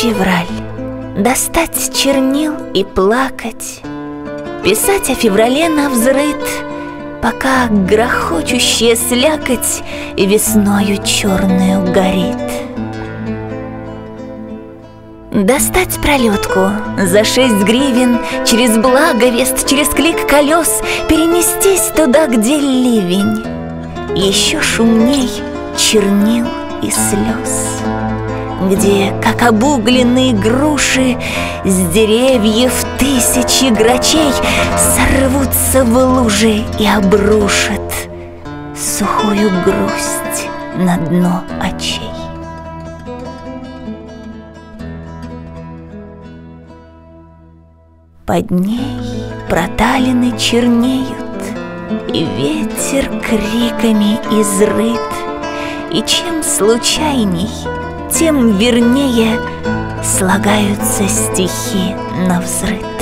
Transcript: февраль, достать чернил и плакать, писать о феврале навзрыд, пока грохочущая слякоть весною черную горит. Достать пролетку за 6 гривен, через благовест, через клик колес, перенестись туда, где ливень, еще шумней чернил и слез, где, как обугленные груши, с деревьев тысячи грачей сорвутся в лужи и обрушат сухую грусть на дно очей. Под ней проталины чернеют, и ветер криками изрыт, и чем случайней, тем вернее слагаются стихи навзрыд.